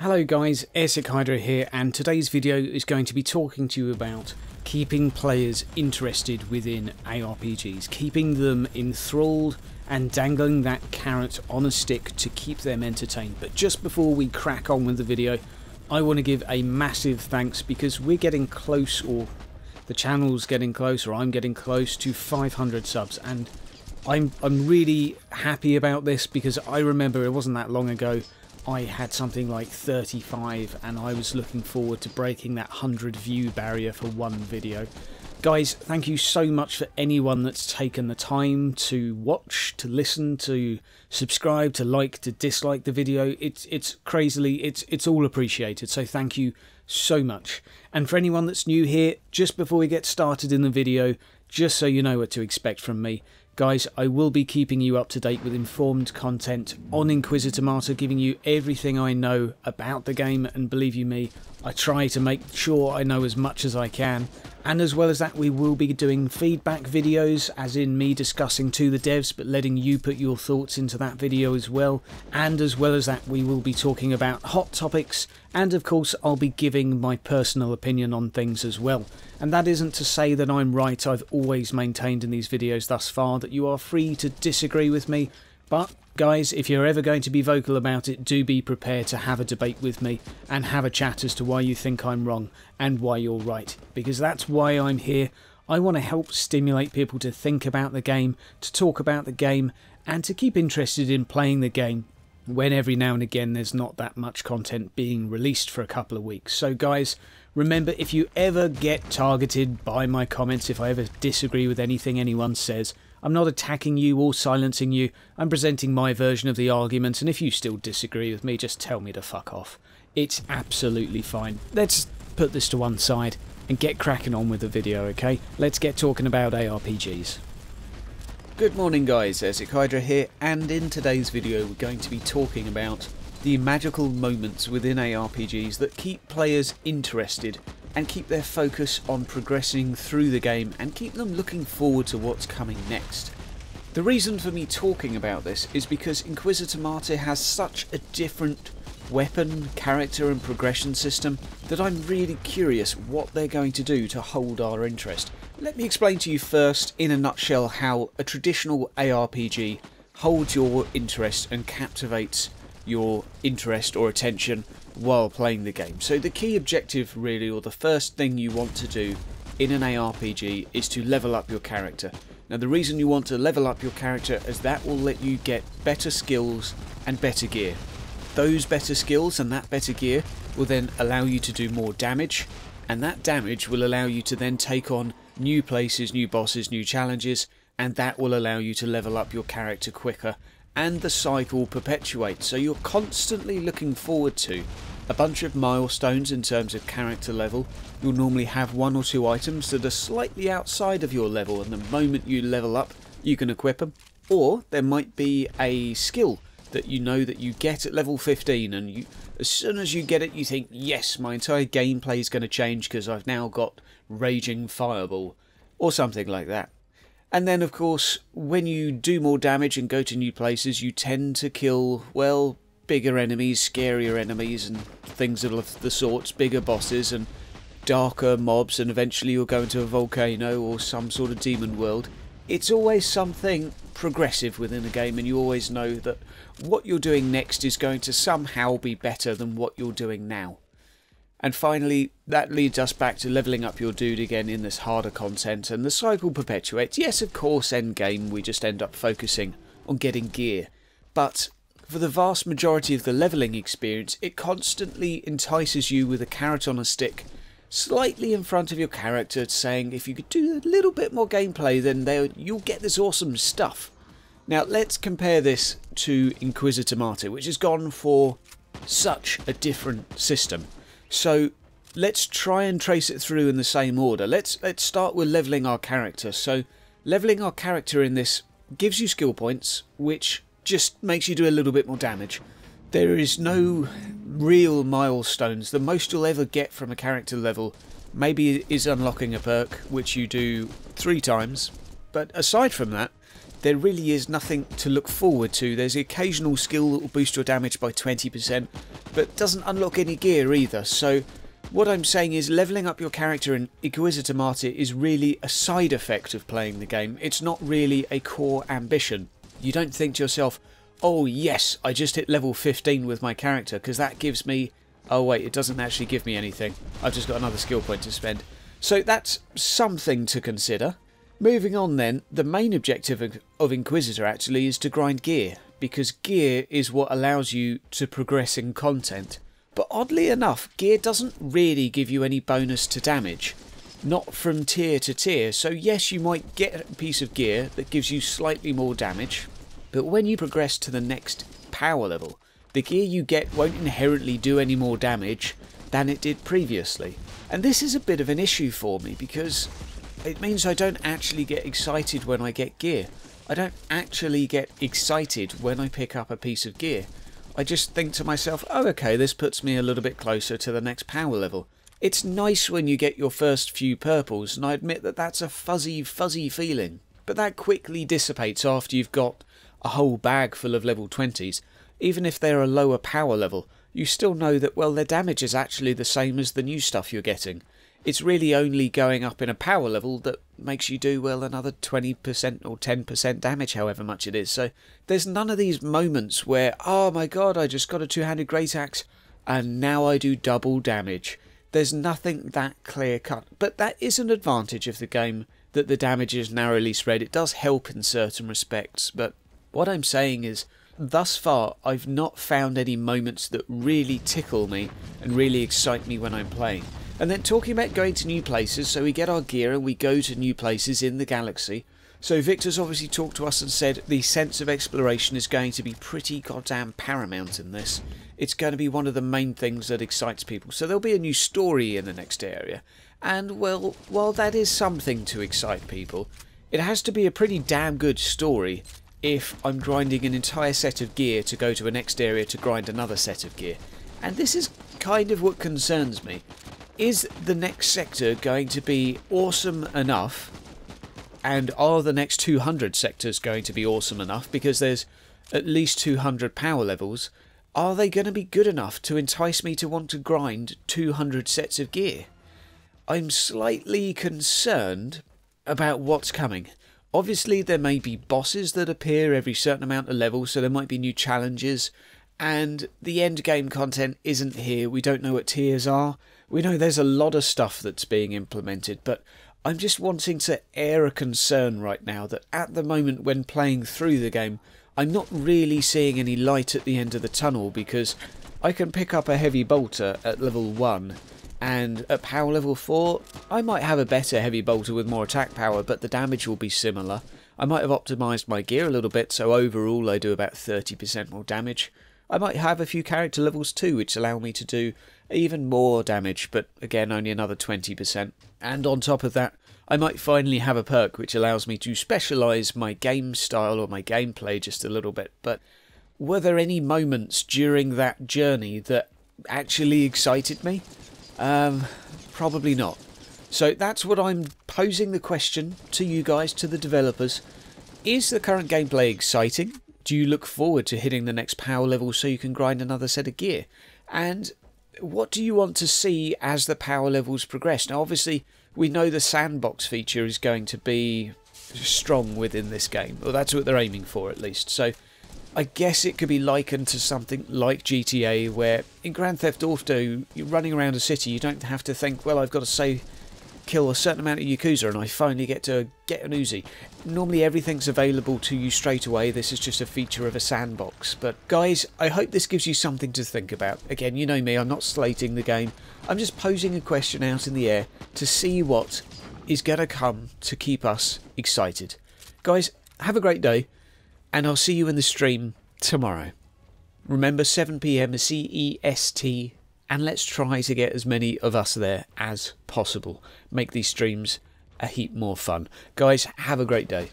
Hello guys, AirSickHydra here, and today's video is going to be talking to you about keeping players interested within ARPGs, keeping them enthralled and dangling that carrot on a stick to keep them entertained. But just before we crack on with the video, I want to give a massive thanks because we're getting close, or the channel's getting close, or I'm getting close to 500 subs, and I'm really happy about this because I remember it wasn't that long ago I had something like 35 and I was looking forward to breaking that 100 view barrier for one video. Guys, thank you so much for anyone that's taken the time to watch, to listen, to subscribe, to like, to dislike the video. It's all appreciated, so thank you so much. And for anyone that's new here, just before we get started in the video, just so you know what to expect from me, guys, I will be keeping you up to date with informed content on Inquisitor Martyr, giving you everything I know about the game, and believe you me, I try to make sure I know as much as I can. And as well as that, we will be doing feedback videos, as in me discussing to the devs, but letting you put your thoughts into that video as well. And as well as that, we will be talking about hot topics, and of course I'll be giving my personal opinion on things as well. And that isn't to say that I'm right. I've always maintained in these videos thus far that you are free to disagree with me, but guys, if you're ever going to be vocal about it, do be prepared to have a debate with me and have a chat as to why you think I'm wrong and why you're right, because that's why I'm here. I want to help stimulate people to think about the game, to talk about the game, and to keep interested in playing the game when every now and again there's not that much content being released for a couple of weeks. So guys, remember, if you ever get targeted by my comments, if I ever disagree with anything anyone says, I'm not attacking you or silencing you, I'm presenting my version of the argument, and if you still disagree with me, just tell me to fuck off. It's absolutely fine. Let's put this to one side and get cracking on with the video, okay? Let's get talking about ARPGs. Good morning guys, AirSickHydra here, and in today's video we're going to be talking about the magical moments within ARPGs that keep players interested and keep their focus on progressing through the game and keep them looking forward to what's coming next. The reason for me talking about this is because Inquisitor Martyr has such a different weapon, character and progression system that I'm really curious what they're going to do to hold our interest. Let me explain to you first in a nutshell how a traditional ARPG holds your interest and captivates your interest or attention while playing the game. So the key objective really, or the first thing you want to do in an ARPG, is to level up your character. Now the reason you want to level up your character is that will let you get better skills and better gear. Those better skills and that better gear will then allow you to do more damage, and that damage will allow you to then take on new places, new bosses, new challenges, and that will allow you to level up your character quicker. And the cycle perpetuates, so you're constantly looking forward to a bunch of milestones in terms of character level. You'll normally have one or two items that are slightly outside of your level, and the moment you level up you can equip them, or there might be a skill that you know that you get at level 15 and as soon as you get it you think, yes, my entire gameplay is going to change because I've now got Raging Fireball or something like that. And then, of course, when you do more damage and go to new places, you tend to kill, well, bigger enemies, scarier enemies and things of the sorts, bigger bosses and darker mobs, and eventually you'll go into a volcano or some sort of demon world. It's always something progressive within a game, and you always know that what you're doing next is going to somehow be better than what you're doing now. And finally, that leads us back to leveling up your dude again in this harder content, and the cycle perpetuates. Yes, of course, endgame, we just end up focusing on getting gear. But for the vast majority of the leveling experience, it constantly entices you with a carrot on a stick, slightly in front of your character, saying if you could do a little bit more gameplay, then you'll get this awesome stuff. Now, let's compare this to Inquisitor Martyr, which has gone for such a different system. So let's try and trace it through in the same order. Let's start with leveling our character. So leveling our character in this gives you skill points, which just makes you do a little bit more damage. There is no real milestones. The most you'll ever get from a character level maybe is unlocking a perk, which you do 3 times. But aside from that, there really is nothing to look forward to. There's the occasional skill that will boost your damage by 20%, but doesn't unlock any gear either. So what I'm saying is levelling up your character in Inquisitor Martyr is really a side effect of playing the game. It's not really a core ambition. You don't think to yourself, oh yes, I just hit level 15 with my character, because that gives me... oh wait, it doesn't actually give me anything. I've just got another skill point to spend. So that's something to consider. Moving on then, the main objective of Inquisitor actually is to grind gear, because gear is what allows you to progress in content. But oddly enough, gear doesn't really give you any bonus to damage, not from tier to tier. So yes, you might get a piece of gear that gives you slightly more damage, but when you progress to the next power level, the gear you get won't inherently do any more damage than it did previously. And this is a bit of an issue for me, because it means I don't actually get excited when I get gear. I don't actually get excited when I pick up a piece of gear. I just think to myself, oh okay, this puts me a little bit closer to the next power level. It's nice when you get your first few purples, and I admit that that's a fuzzy, fuzzy feeling. But that quickly dissipates after you've got a whole bag full of level 20s. Even if they're a lower power level, you still know that, well, their damage is actually the same as the new stuff you're getting. It's really only going up in a power level that makes you do, well, another 20% or 10% damage, however much it is. So there's none of these moments where, oh my god, I just got a two-handed great axe and now I do double damage. There's nothing that clear-cut. But that is an advantage of the game, that the damage is narrowly spread. It does help in certain respects, but what I'm saying is, thus far, I've not found any moments that really tickle me and really excite me when I'm playing. And then talking about going to new places, so we get our gear and we go to new places in the galaxy. So Victor's obviously talked to us and said the sense of exploration is going to be pretty goddamn paramount in this. It's going to be one of the main things that excites people. So there'll be a new story in the next area. And, well, while that is something to excite people, it has to be a pretty damn good story if I'm grinding an entire set of gear to go to a next area to grind another set of gear. And this is kind of what concerns me. Is the next sector going to be awesome enough? And are the next 200 sectors going to be awesome enough? Because there's at least 200 power levels. Are they going to be good enough to entice me to want to grind 200 sets of gear? I'm slightly concerned about what's coming. Obviously, there may be bosses that appear every certain amount of levels, so there might be new challenges, and the end game content isn't here. We don't know what tiers are. We know there's a lot of stuff that's being implemented, but I'm just wanting to air a concern right now that at the moment when playing through the game, I'm not really seeing any light at the end of the tunnel, because I can pick up a heavy bolter at level 1, and at power level 4, I might have a better heavy bolter with more attack power, but the damage will be similar. I might have optimised my gear a little bit, so overall I do about 30% more damage. I might have a few character levels too, which allow me to do even more damage, but again only another 20%. And on top of that, I might finally have a perk which allows me to specialise my game style or my gameplay just a little bit. But were there any moments during that journey that actually excited me? Probably not. So that's what I'm posing the question to you guys, to the developers. Is the current gameplay exciting? Do you look forward to hitting the next power level so you can grind another set of gear? And what do you want to see as the power levels progress? Now obviously we know the sandbox feature is going to be strong within this game, or that's what they're aiming for at least. So I guess it could be likened to something like GTA, where in Grand Theft Auto, you're running around a city, you don't have to think, well, I've got to, say, kill a certain amount of Yakuza and I finally get to get an Uzi. Normally everything's available to you straight away. This is just a feature of a sandbox. But guys, I hope this gives you something to think about. Again, you know me, I'm not slating the game. I'm just posing a question out in the air to see what is going to come to keep us excited. Guys, have a great day. And I'll see you in the stream tomorrow. Remember, 7 PM is CEST, and let's try to get as many of us there as possible. Make these streams a heap more fun. Guys, have a great day.